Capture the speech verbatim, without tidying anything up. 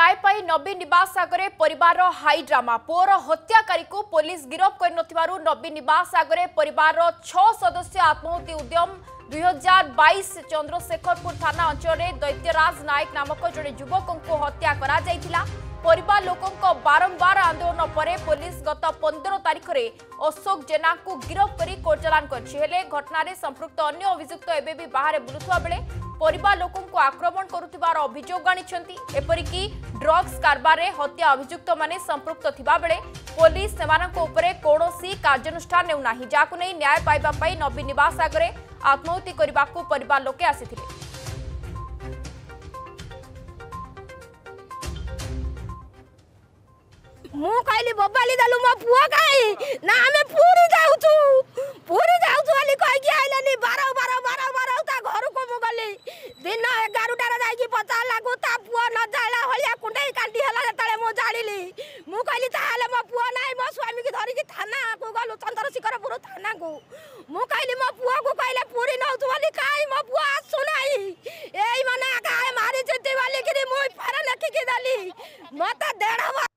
न्याय पाई नवीन निवास आगे परिवार हाई ड्रामा। पुओर हत्याकारी को पुलिस गिरफ कर नवीन निवास आगे परिवार छह सदस्य आत्महत्या उद्यम। दुई हजार बाईस चंद्रशेखरपुर थाना अंचल दैत्यराज नायक नामक जड़े युवक को हत्या करा। परिवार लोकों बारंबार आंदोलन पर पुलिस गत पंद्रह तारीख में अशोक जेना को गिरफ कर कोर्ट चालान कर घटना रे संपुक्त अन्य अभियुक्त एबे भी बाहर बुलुवा बेले परिवार लोकों को आक्रमण करुवार अभियोग आनी एपरिकी ड्रग्स कारबार हत्या अभियुक्त माने संपुक्त थिबा बेले पुलिस से कौनसी कार्यानुष्ठान नेउना जाकु नै न्याय पाइबा पाई नवीन निवास आगे आत्महत्या करने परिवार लोके आसीथिले। मु कहली बबाली दलु मो पुआ काई ना हमें पूरी जाउछु पूरी जाउछु वाली कहि के आइलनी बारह बारह बारह बारह ता घर को मु गली दिन ग्यारह टा जाई के पता लागो ता पुआ न जाला होया कुंडई कांडी हला तले मो जालीली। मु कहली ताले मो पुआ नाही मो स्वामी के धरी के थाना को गलो चंद्रशेखरपुर थाना को। मु कहली मो पुआ को कहले पूरी नउछु वाली काई मो पुआ आसु नाही एई माने आका मारी जते वाली के मु फारा लखी के दली मता डेढ़